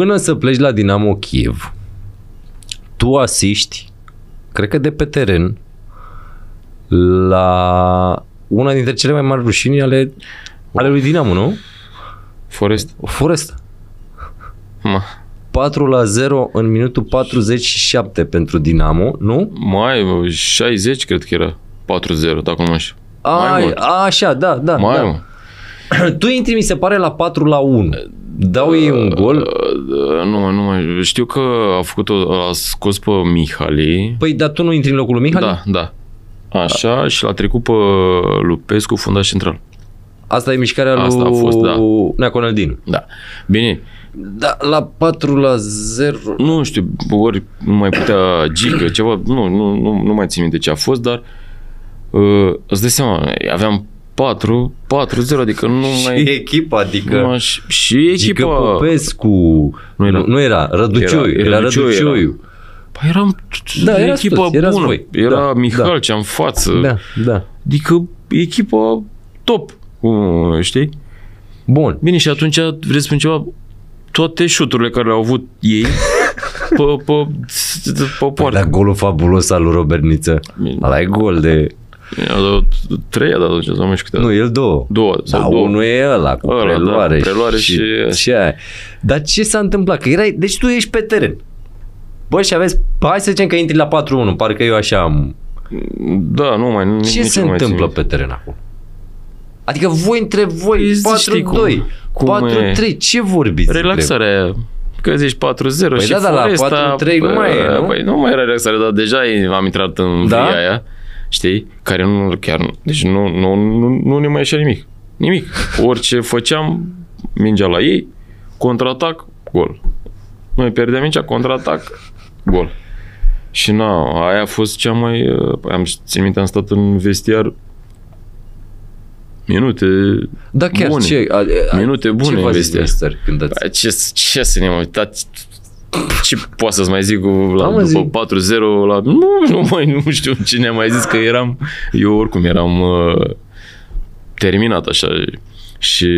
Până să pleci la Dinamo Chiev, tu asiști, cred că de pe teren, la una dintre cele mai mari rușini ale lui Dinamo, nu? Forest. Forest. 4-0 în minutul 47 pentru Dinamo, nu? Mai 60 cred că era 4-0, dacă nu știu. Așa, da. Mai da. Tu intri, mi se pare, la 4-1. Dau ei un gol? Nu mai știu că a scos pe Mihali. Păi, dar tu nu intri în locul lui Mihali? Da. Așa, și l-a trecut pe Lupescu, fundaș central. Asta e mișcarea lui... a fost, da. Neaconaldin. Da. Bine. Da, la 4-0... Nu știu, ori nu mai putea gică, ceva, nu mai țin minte ce a fost, dar îți dai seama, aveam 4-0, adică nu și mai... Echipa, adică... și echipa... Gică Popescu, nu era Răducioiu, era Răducioiu. Păi era echipa bună, era Mihalcea în față, adică echipa top, știi? Bun. Bine, și atunci vreți să spun ceva... Toate șuturile care le-au avut ei pe poartă. Dar golul fabulos al lui Robert Niță. Ăla e gol de... I-a dat 3, nu, el 2. Dar 1 e ăla cu preluare și aia. Dar ce s-a întâmplat? Că erai... Deci tu ești pe teren. Bă, și aveți... Hai să zicem că intri la 4-1. Parcă eu așa am... Da, nu mai... Ce se întâmplă pe teren acum? Adică voi între voi, 4-2, 4-3, ce vorbiți? Relaxarea, că zici 4-0 păi și da, Foresta... la 4-3 nu mai e, nu? Păi nu mai era relaxare, dar deja am intrat în via aia, știi? Care nu, chiar, deci nu ne mai ieșea nimic. Nimic. Orice făceam, mingea la ei, contraatac, gol. Noi pierdeam mingea, contraatac, gol. Și aia a fost cea mai... Țin minte, am stat în vestiar... Minute bune. Minute bune în vestiar. Ce să ne-am uitat? Ce poate să-ți mai zic după 4-0? Nu știu ce ne-am mai zis, că eram... Eu oricum eram terminat așa și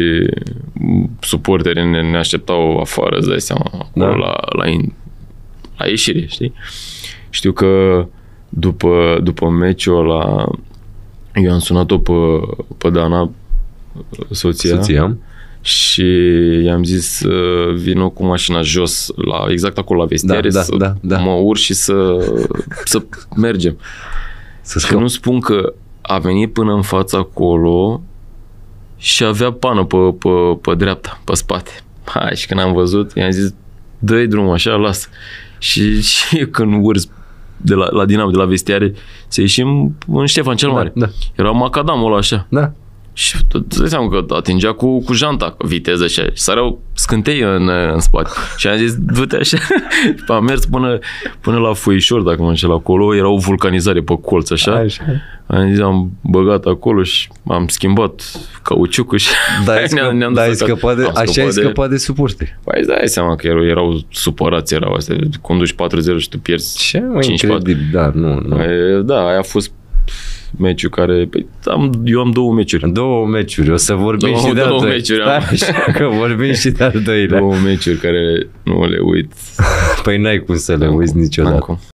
suporterii ne așteptau afară, îți dai seama, la ieșire, știi? Știu că după meciul ăla... Eu am sunat-o pe Dana, soția, și i-am zis vino cu mașina jos, exact acolo la vestiare, mă urc și să mergem. Că nu spun că a venit până în fața acolo și avea pană pe dreapta, pe spate. Și când am văzut, i-am zis, dă-i drumul, așa, lasă. Și când urzi de la Dinamo, de la vestiare, să ieșim în Ștefan cel Mare. Era macadamul ăla așa. Da. Și îți dai seama că atingea cu janta, cu viteză așa. Și săreau scântei în spate. Și am zis, du-te așa. Am mers până la Foișor, dacă mă înșel acolo. Era o vulcanizare pe colț așa. Am zis, am băgat acolo și am schimbat cauciucul și... Dar ai scăpat de suporteri. Păi îți dai seama că erau supărați, erau astea. Conduci 4-0 și tu pierzi 5-4. Ce mai incredibil, da, nu. Da, aia a fost meciul care... Eu am 2 meciuri. 2 meciuri, o să vorbim și de al doilea. Că vorbim și de al doilea. 2 meciuri care nu le uit. Păi n-ai cum să le uiți niciodată.